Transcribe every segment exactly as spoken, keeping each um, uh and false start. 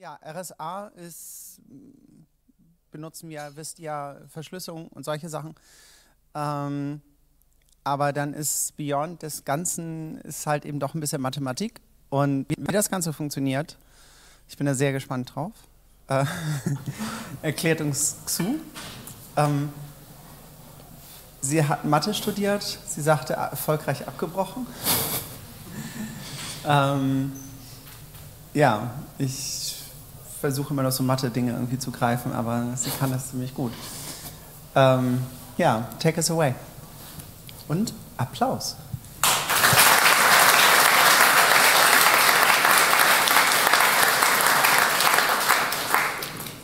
Ja, R S A ist, benutzen wir, wisst ihr, Verschlüsselung und solche Sachen. Ähm, aber dann ist Beyond des Ganzen ist halt eben doch ein bisschen Mathematik. Und wie, wie das Ganze funktioniert, ich bin da sehr gespannt drauf. Äh, erklärt uns Xu. Ähm, sie hat Mathe studiert, sie sagte, erfolgreich abgebrochen. ähm, ja, ich versuche immer noch so Mathe-Dinge irgendwie zu greifen, aber sie kann das ziemlich gut. Ähm, ja, take us away. Und Applaus.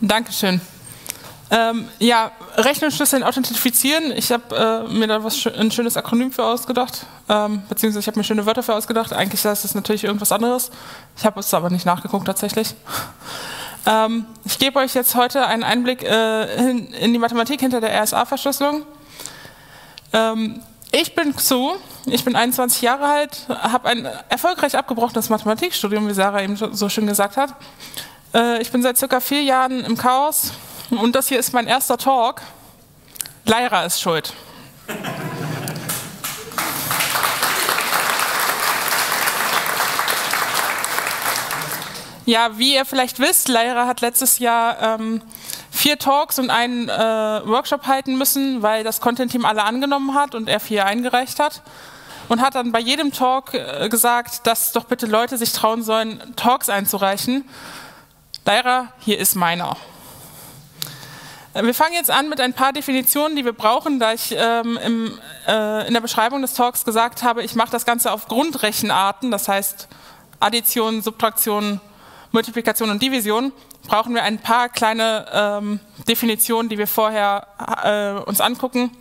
Dankeschön. Ähm, ja, Rechnungsschlüsseln authentifizieren. Ich habe äh, mir da was, ein schönes Akronym für ausgedacht, ähm, beziehungsweise ich habe mir schöne Wörter für ausgedacht. Eigentlich ist das natürlich irgendwas anderes. Ich habe es aber nicht nachgeguckt tatsächlich. Ähm, ich gebe euch jetzt heute einen Einblick äh, hin, in die Mathematik hinter der R S A-Verschlüsselung. Ähm, ich bin Xu, ich bin einundzwanzig Jahre alt, habe ein erfolgreich abgebrochenes Mathematikstudium, wie Sarah eben so schön gesagt hat. Äh, ich bin seit circa vier Jahren im Chaos. Und das hier ist mein erster Talk. Leira ist schuld. Ja, wie ihr vielleicht wisst, Leira hat letztes Jahr ähm, vier Talks und einen äh, Workshop halten müssen, weil das Content-Team alle angenommen hat und er vier eingereicht hat. Und hat dann bei jedem Talk äh, gesagt, dass doch bitte Leute sich trauen sollen, Talks einzureichen. Leira, hier ist meiner. Wir fangen jetzt an mit ein paar Definitionen, die wir brauchen, da ich ähm, im, äh, in der Beschreibung des Talks gesagt habe, ich mache das Ganze auf Grundrechenarten, das heißt Addition, Subtraktion, Multiplikation und Division, brauchen wir ein paar kleine ähm, Definitionen, die wir vorher äh, uns angucken,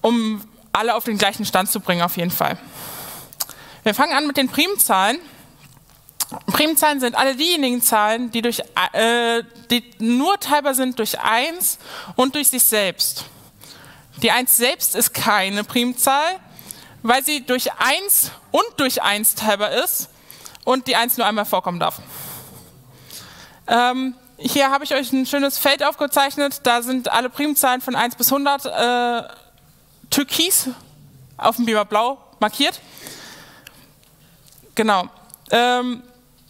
um alle auf den gleichen Stand zu bringen, auf jeden Fall. Wir fangen an mit den Primzahlen. Primzahlen sind alle diejenigen Zahlen, die, durch, äh, die nur teilbar sind durch eins und durch sich selbst. Die eins selbst ist keine Primzahl, weil sie durch eins und durch eins teilbar ist und die eins nur einmal vorkommen darf. Ähm, hier habe ich euch ein schönes Feld aufgezeichnet, da sind alle Primzahlen von eins bis hundert äh, türkis auf dem Biberblau markiert. Genau. Ähm,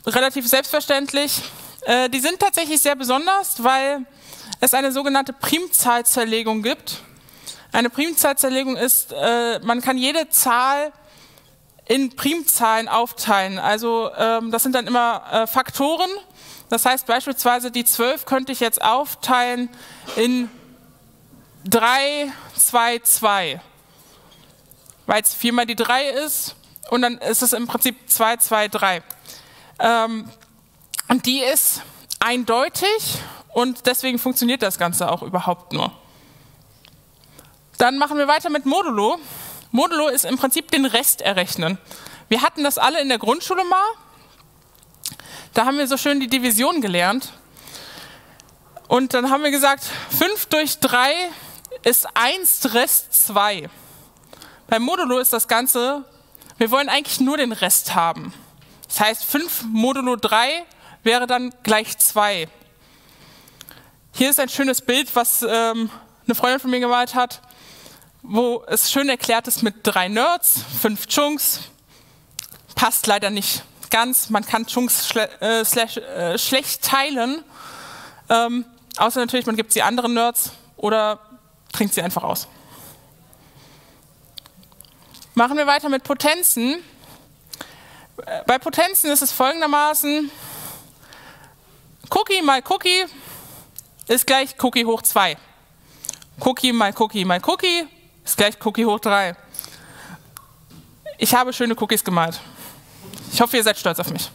Relativ selbstverständlich. Äh, die sind tatsächlich sehr besonders, weil es eine sogenannte Primzahlzerlegung gibt. Eine Primzahlzerlegung ist, äh, man kann jede Zahl in Primzahlen aufteilen. Also ähm, das sind dann immer äh, Faktoren. Das heißt beispielsweise die zwölf könnte ich jetzt aufteilen in drei, zwei, zwei. Weil es viermal die drei ist und dann ist es im Prinzip zwei, zwei, drei. Und die ist eindeutig und deswegen funktioniert das Ganze auch überhaupt nur. Dann machen wir weiter mit Modulo. Modulo ist im Prinzip den Rest errechnen. Wir hatten das alle in der Grundschule mal. Da haben wir so schön die Division gelernt. Und dann haben wir gesagt, fünf durch drei ist eins Rest zwei. Beim Modulo ist das Ganze, wir wollen eigentlich nur den Rest haben. Das heißt, fünf modulo drei wäre dann gleich zwei. Hier ist ein schönes Bild, was ähm, eine Freundin von mir gemalt hat, wo es schön erklärt ist mit drei Nerds, fünf Chunks. Passt leider nicht ganz. Man kann Chunks schle äh, slash, äh, schlecht teilen. Ähm, außer natürlich, man gibt sie anderen Nerds oder trinkt sie einfach aus. Machen wir weiter mit Potenzen. Bei Potenzen ist es folgendermaßen, Cookie mal Cookie ist gleich Cookie hoch zwei. Cookie mal Cookie mal Cookie ist gleich Cookie hoch drei. Ich habe schöne Cookies gemalt. Ich hoffe, ihr seid stolz auf mich.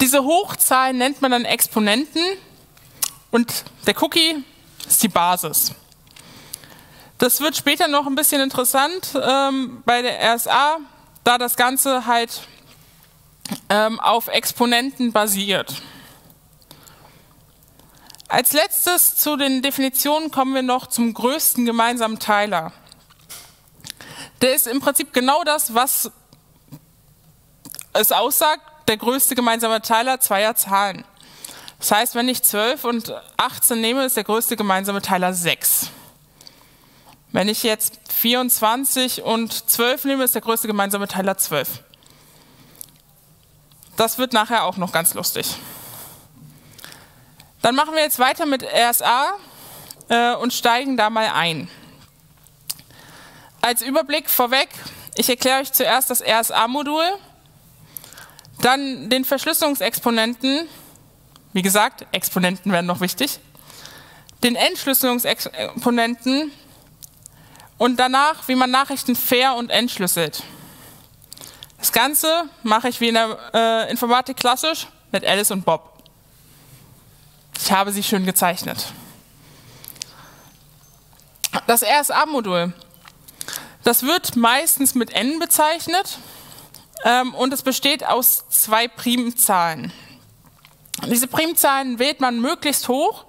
Diese Hochzahlen nennt man dann Exponenten. Und der Cookie ist die Basis. Das wird später noch ein bisschen interessant ähm, bei der R S A, da das Ganze halt ähm, auf Exponenten basiert. Als letztes zu den Definitionen kommen wir noch zum größten gemeinsamen Teiler. der ist im Prinzip genau das, was es aussagt, der größte gemeinsame Teiler zweier Zahlen. Das heißt, wenn ich zwölf und achtzehn nehme, ist der größte gemeinsame Teiler sechs. Wenn ich jetzt vierundzwanzig und zwölf nehme, ist der größte gemeinsame Teiler zwölf. Das wird nachher auch noch ganz lustig. Dann machen wir jetzt weiter mit R S A äh, und steigen da mal ein. Als Überblick vorweg, ich erkläre euch zuerst das R S A-Modul, dann den Verschlüsselungsexponenten, wie gesagt, Exponenten werden noch wichtig, den Entschlüsselungsexponenten und danach, wie man Nachrichten fair und entschlüsselt. Das Ganze mache ich wie in der äh, Informatik klassisch mit Alice und Bob. Ich habe sie schön gezeichnet. Das R S A-Modul, das wird meistens mit N bezeichnet ähm, und es besteht aus zwei Primzahlen. Diese Primzahlen wählt man möglichst hoch,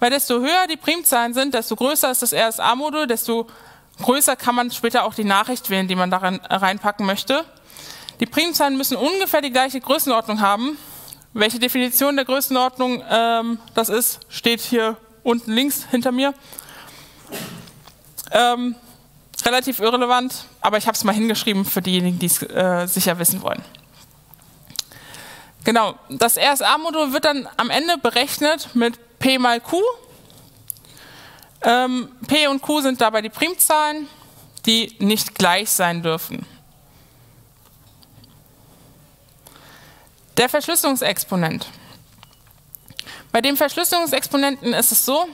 weil desto höher die Primzahlen sind, desto größer ist das R S A-Modul, desto größer kann man später auch die Nachricht wählen, die man da reinpacken möchte. Die Primzahlen müssen ungefähr die gleiche Größenordnung haben. Welche Definition der Größenordnung ähm, das ist, steht hier unten links hinter mir. Ähm, relativ irrelevant, aber ich habe es mal hingeschrieben für diejenigen, die es äh, sicher wissen wollen. Genau, das R S A-Modul wird dann am Ende berechnet mit P mal Q. Ähm, P und Q sind dabei die Primzahlen, die nicht gleich sein dürfen. Der Verschlüsselungsexponent. Bei dem Verschlüsselungsexponenten ist es so,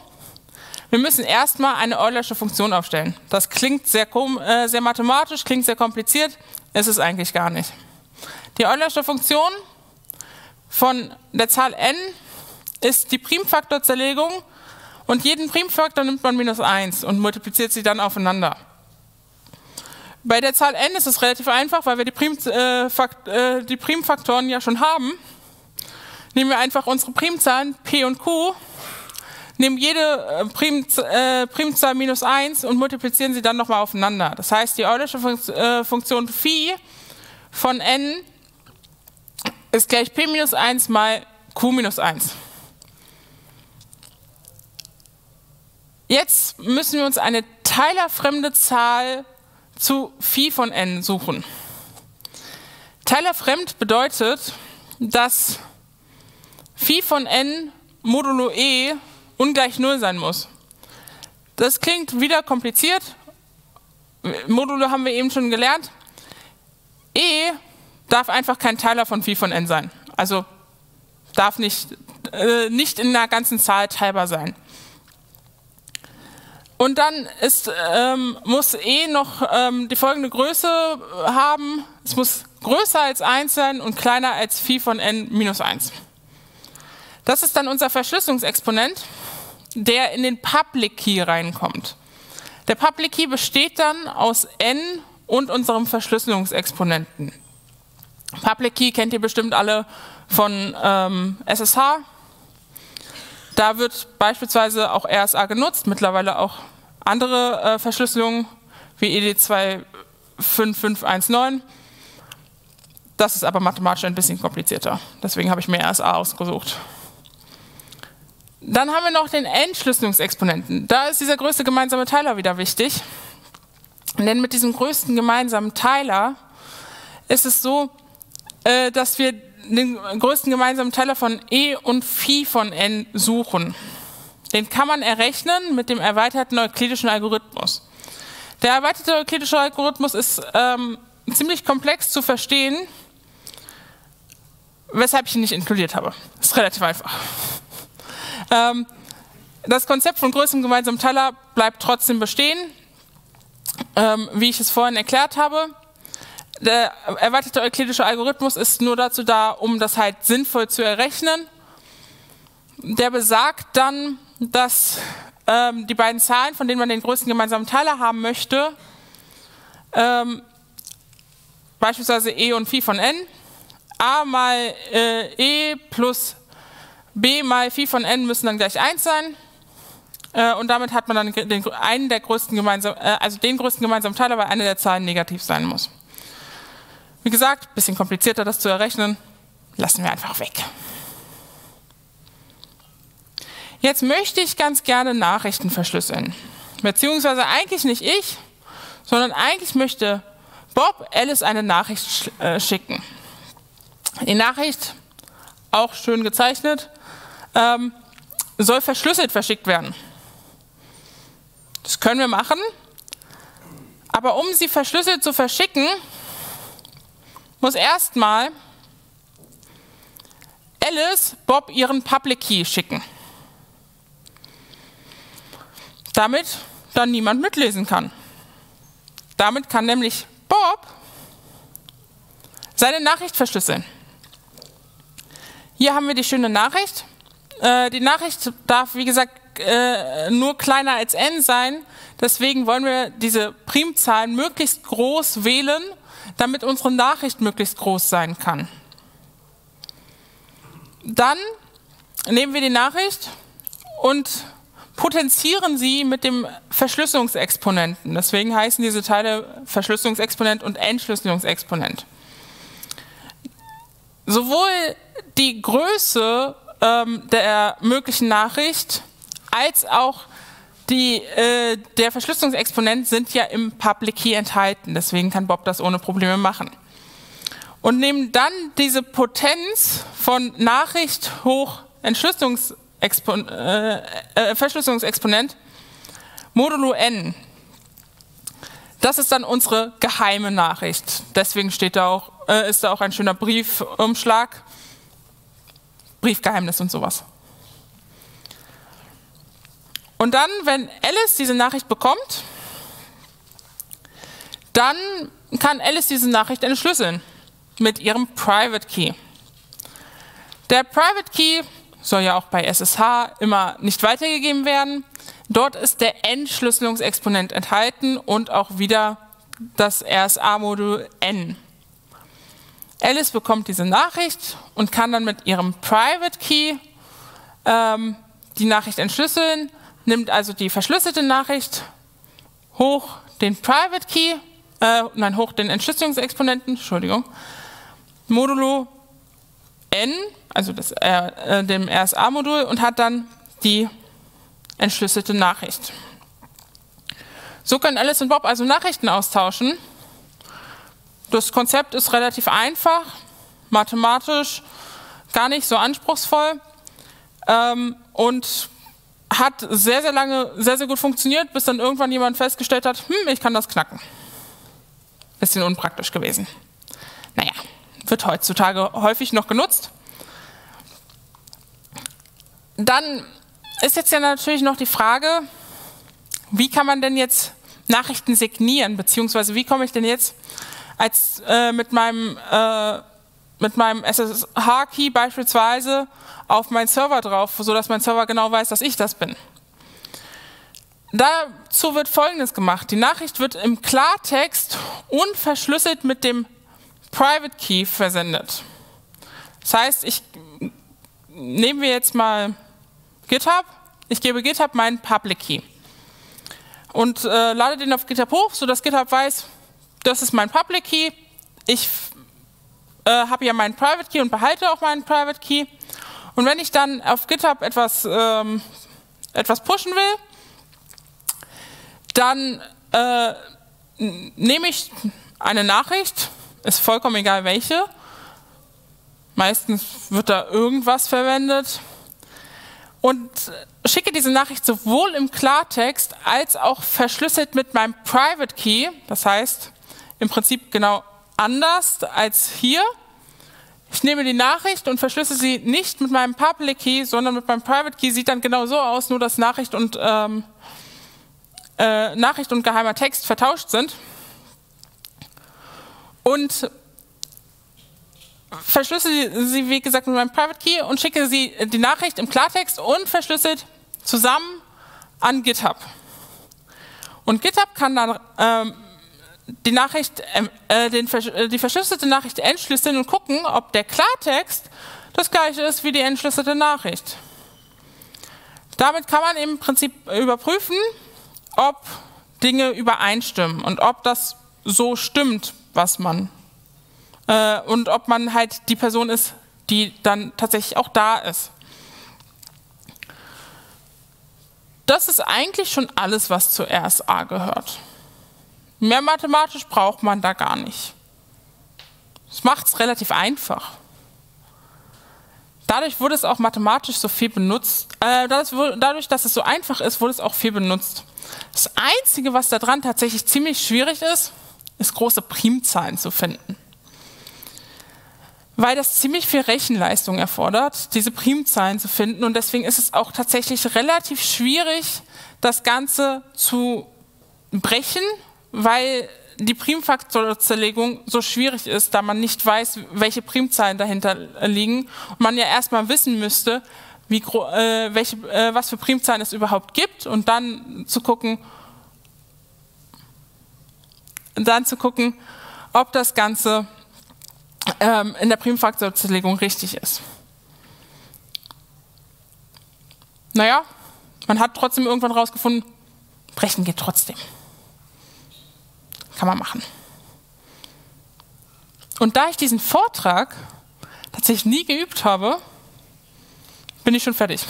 wir müssen erstmal eine Eulersche Funktion aufstellen. Das klingt sehr, äh, sehr mathematisch, klingt sehr kompliziert, ist es eigentlich gar nicht. Die Eulersche Funktion von der Zahl n ist die Primfaktorzerlegung und jeden Primfaktor nimmt man minus eins und multipliziert sie dann aufeinander. Bei der Zahl n ist es relativ einfach, weil wir die, Prim, äh, Fakt, äh, die Primfaktoren ja schon haben. Nehmen wir einfach unsere Primzahlen p und q, nehmen jede Prim, äh, Primzahl minus eins und multiplizieren sie dann nochmal aufeinander. Das heißt, die Eulersche Funktion phi von n ist gleich p minus eins mal q minus eins. Jetzt müssen wir uns eine teilerfremde Zahl zu phi von n suchen. Teilerfremd bedeutet, dass phi von n modulo e ungleich null sein muss. Das klingt wieder kompliziert. Modulo haben wir eben schon gelernt. E darf einfach kein Teiler von phi von n sein. Also darf nicht, äh, nicht in der ganzen Zahl teilbar sein. Und dann ist, ähm, muss E noch ähm, die folgende Größe haben. Es muss größer als eins sein und kleiner als phi von n minus eins. Das ist dann unser Verschlüsselungsexponent, der in den Public Key reinkommt. Der Public Key besteht dann aus n und unserem Verschlüsselungsexponenten. Public Key kennt ihr bestimmt alle von ähm, S S H. Da wird beispielsweise auch R S A genutzt, mittlerweile auch andere äh, Verschlüsselungen wie E D zwei fünf fünf eins neun. Das ist aber mathematisch ein bisschen komplizierter, deswegen habe ich mir R S A ausgesucht. Dann haben wir noch den Entschlüsselungsexponenten. Da ist dieser größte gemeinsame Teiler wieder wichtig, denn mit diesem größten gemeinsamen Teiler ist es so, äh, dass wir den größten gemeinsamen Teiler von E und Phi von N suchen. Den kann man errechnen mit dem erweiterten euklidischen Algorithmus. Der erweiterte euklidische Algorithmus ist ähm, ziemlich komplex zu verstehen, weshalb ich ihn nicht inkludiert habe. Ist relativ einfach. Ähm, das Konzept von größtem gemeinsamen Teiler bleibt trotzdem bestehen, ähm, wie ich es vorhin erklärt habe. Der erweiterte euklidische Algorithmus ist nur dazu da, um das halt sinnvoll zu errechnen. Der besagt dann, dass ähm, die beiden Zahlen, von denen man den größten gemeinsamen Teiler haben möchte, ähm, beispielsweise e und phi von n, a mal äh, e plus b mal phi von n müssen dann gleich eins sein, Äh, und damit hat man dann den, einen der größten gemeinsamen, äh, also den größten gemeinsamen Teiler, weil eine der Zahlen negativ sein muss. Wie gesagt, ein bisschen komplizierter das zu errechnen, lassen wir einfach weg. Jetzt möchte ich ganz gerne Nachrichten verschlüsseln. Beziehungsweise eigentlich nicht ich, sondern eigentlich möchte Bob Alice eine Nachricht sch äh, schicken. Die Nachricht, auch schön gezeichnet, ähm, soll verschlüsselt verschickt werden. Das können wir machen, aber um sie verschlüsselt zu verschicken, muss erstmal Alice Bob ihren Public Key schicken, damit dann niemand mitlesen kann. Damit kann nämlich Bob seine Nachricht verschlüsseln. Hier haben wir die schöne Nachricht. Äh, die Nachricht darf, wie gesagt, äh, nur kleiner als n sein. Deswegen wollen wir diese Primzahlen möglichst groß wählen, damit unsere Nachricht möglichst groß sein kann. Dann nehmen wir die Nachricht und potenzieren sie mit dem Verschlüsselungsexponenten. Deswegen heißen diese Teile Verschlüsselungsexponent und Entschlüsselungsexponent. Sowohl die Größe ähm, der möglichen Nachricht als auch die, äh, der Verschlüsselungsexponent sind ja im Public Key enthalten. Deswegen kann Bob das ohne Probleme machen. Und nehmen dann diese Potenz von Nachricht hoch Entschlüsselungsexponent Expon äh, äh, Verschlüsselungsexponent modulo n. Das ist dann unsere geheime Nachricht. Deswegen steht da auch, äh, ist da auch ein schöner Briefumschlag, Briefgeheimnis und sowas. Und dann, wenn Alice diese Nachricht bekommt, dann kann Alice diese Nachricht entschlüsseln mit ihrem Private Key. Der Private Key soll ja auch bei S S H immer nicht weitergegeben werden. Dort ist der Entschlüsselungsexponent enthalten und auch wieder das R S A-Modul N. Alice bekommt diese Nachricht und kann dann mit ihrem Private Key ähm, die Nachricht entschlüsseln, nimmt also die verschlüsselte Nachricht hoch den Private Key, äh, nein, hoch den Entschlüsselungsexponenten, Entschuldigung, modulo N, also das, äh, dem R S A-Modul, und hat dann die entschlüsselte Nachricht. So können Alice und Bob also Nachrichten austauschen. Das Konzept ist relativ einfach, mathematisch gar nicht so anspruchsvoll ähm, und hat sehr, sehr lange, sehr, sehr gut funktioniert, bis dann irgendwann jemand festgestellt hat, hm, ich kann das knacken. Bisschen unpraktisch gewesen. Naja. Wird heutzutage häufig noch genutzt. Dann ist jetzt ja natürlich noch die Frage, wie kann man denn jetzt Nachrichten signieren, beziehungsweise wie komme ich denn jetzt als, äh, mit meinem, äh, mit meinem S S H-Key beispielsweise auf meinen Server drauf, sodass mein Server genau weiß, dass ich das bin. Dazu wird Folgendes gemacht. Die Nachricht wird im Klartext unverschlüsselt mit dem Private Key versendet. Das heißt, ich nehmen wir jetzt mal GitHub, ich gebe GitHub meinen Public Key und äh, lade den auf GitHub hoch, sodass GitHub weiß, das ist mein Public Key, ich äh, habe ja meinen Private Key und behalte auch meinen Private Key, und wenn ich dann auf GitHub etwas, ähm, etwas pushen will, dann äh, nehme ich eine Nachricht, ist vollkommen egal welche. Meistens wird da irgendwas verwendet. Und schicke diese Nachricht sowohl im Klartext als auch verschlüsselt mit meinem Private Key. Das heißt, im Prinzip genau anders als hier. Ich nehme die Nachricht und verschlüssel sie nicht mit meinem Public Key, sondern mit meinem Private Key. Sieht dann genau so aus, nur dass Nachricht und, ähm, äh, Nachricht und geheimer Text vertauscht sind. Und verschlüssel sie, wie gesagt, mit meinem Private Key und schicke sie die Nachricht im Klartext und verschlüsselt zusammen an GitHub. Und GitHub kann dann ähm, die, Nachricht, äh, den, die verschlüsselte Nachricht entschlüsseln und gucken, ob der Klartext das gleiche ist wie die entschlüsselte Nachricht. Damit kann man im Prinzip überprüfen, ob Dinge übereinstimmen und ob das so stimmt, was man äh, und ob man halt die Person ist, die dann tatsächlich auch da ist. Das ist eigentlich schon alles, was zur R S A gehört. Mehr mathematisch braucht man da gar nicht. Das macht es relativ einfach. Dadurch wurde es auch mathematisch so viel benutzt. Äh, dadurch, dadurch, dass es so einfach ist, wurde es auch viel benutzt. Das Einzige, was daran tatsächlich ziemlich schwierig ist, ist große Primzahlen zu finden. Weil das ziemlich viel Rechenleistung erfordert, diese Primzahlen zu finden. Und deswegen ist es auch tatsächlich relativ schwierig, das Ganze zu brechen, weil die Primfaktorzerlegung so schwierig ist, da man nicht weiß, welche Primzahlen dahinter liegen und man ja erstmal wissen müsste, wie, äh, welche, äh, was für Primzahlen es überhaupt gibt und dann zu gucken, dann zu gucken, ob das Ganze ähm, in der Primfaktorzerlegung richtig ist. Naja, man hat trotzdem irgendwann rausgefunden, brechen geht trotzdem. Kann man machen. Und da ich diesen Vortrag tatsächlich nie geübt habe, bin ich schon fertig.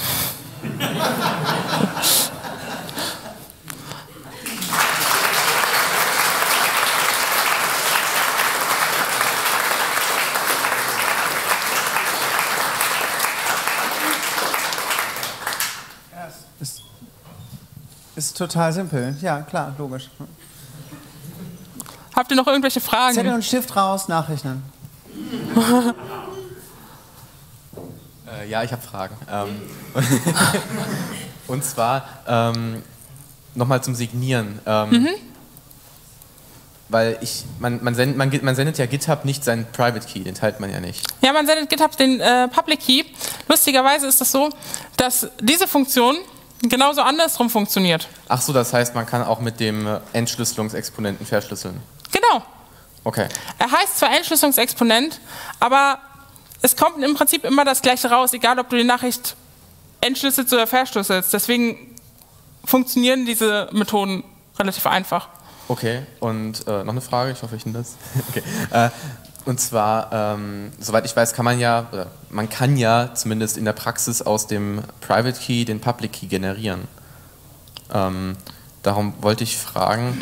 Ist, ist total simpel. Ja, klar, logisch. Habt ihr noch irgendwelche Fragen? Zettel und Stift raus, nachrechnen. äh, ja, ich habe Fragen. Ähm, und zwar ähm, nochmal zum Signieren. Ähm, mhm. Weil ich, man, man, send, man, man sendet ja GitHub nicht seinen Private Key, den teilt man ja nicht. Ja, man sendet GitHub den äh, Public Key. Lustigerweise ist das so, dass diese Funktion genauso andersrum funktioniert. Ach so, das heißt, man kann auch mit dem Entschlüsselungsexponenten verschlüsseln. Genau. Okay. Er heißt zwar Entschlüsselungsexponent, aber es kommt im Prinzip immer das Gleiche raus, egal ob du die Nachricht entschlüsselst oder verschlüsselst. Deswegen funktionieren diese Methoden relativ einfach. Okay, und äh, noch eine Frage, ich hoffe, ich nehme das. Okay. Äh, Und zwar, ähm, soweit ich weiß, kann man ja, oder man kann ja zumindest in der Praxis aus dem Private Key den Public Key generieren. Ähm, darum wollte ich fragen,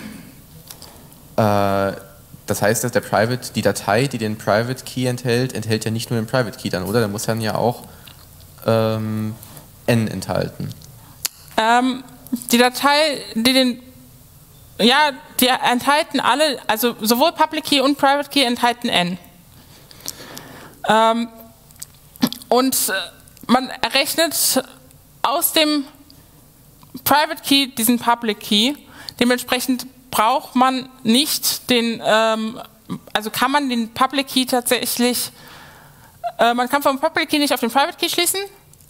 äh, das heißt, dass der Private, die Datei, die den Private Key enthält, enthält ja nicht nur den Private Key dann, oder? Da muss dann ja auch ähm, N enthalten. Ähm, die Datei, die den Ja, die enthalten alle, also sowohl Public Key und Private Key enthalten N. Ähm, und man errechnet aus dem Private Key diesen Public Key. Dementsprechend braucht man nicht den, ähm, also kann man den Public Key tatsächlich, äh, man kann vom Public Key nicht auf den Private Key schließen,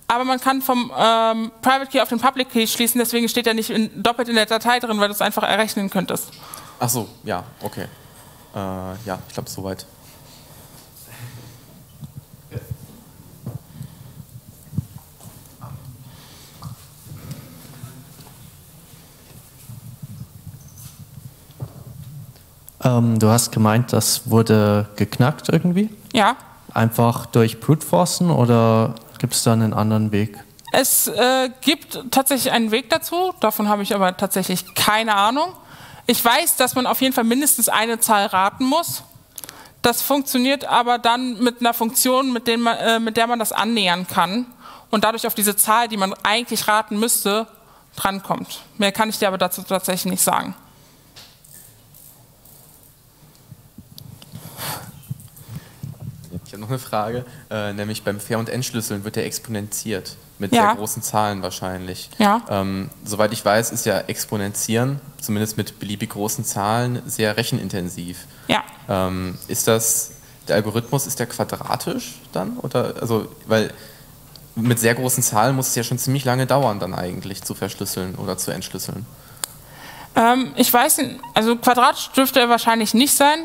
aber man kann vom ähm, Private Key auf den Public Key schließen, deswegen steht er nicht in, doppelt in der Datei drin, weil du es einfach errechnen könntest. Ach so, ja, okay. Äh, ja, ich glaube, soweit. Ähm, du hast gemeint, das wurde geknackt irgendwie? Ja. Einfach durch Brute Forcen oder gibt es da einen anderen Weg? Es äh, gibt tatsächlich einen Weg dazu, davon habe ich aber tatsächlich keine Ahnung. Ich weiß, dass man auf jeden Fall mindestens eine Zahl raten muss. Das funktioniert aber dann mit einer Funktion, mit, dem man, äh, mit der man das annähern kann und dadurch auf diese Zahl, die man eigentlich raten müsste, drankommt. Mehr kann ich dir aber dazu tatsächlich nicht sagen. Ich habe noch eine Frage, äh, nämlich beim Ver- und Entschlüsseln wird der exponentiert, mit ja. sehr großen Zahlen wahrscheinlich. Ja. Ähm, soweit ich weiß, ist ja Exponentieren, zumindest mit beliebig großen Zahlen, sehr rechenintensiv. Ja. Ähm, ist das, der Algorithmus, ist der quadratisch dann? Oder, also, weil mit sehr großen Zahlen muss es ja schon ziemlich lange dauern, dann eigentlich zu verschlüsseln oder zu entschlüsseln. Ähm, ich weiß nicht, also quadratisch dürfte er wahrscheinlich nicht sein.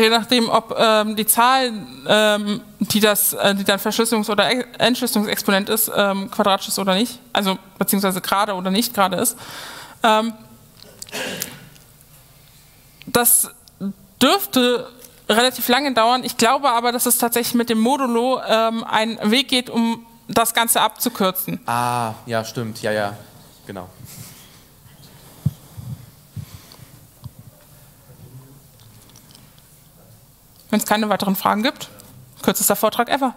je nachdem, ob ähm, die Zahl, ähm, die, das, äh, die dann Verschlüsselungs- oder Entschlüsselungsexponent ist, ähm, quadratisch ist oder nicht, also beziehungsweise gerade oder nicht gerade ist. Ähm, das dürfte relativ lange dauern. Ich glaube aber, dass es tatsächlich mit dem Modulo ähm, einen Weg geht, um das Ganze abzukürzen. Ah, ja, stimmt. Ja, ja, genau. Wenn es keine weiteren Fragen gibt, kürzester Vortrag ever.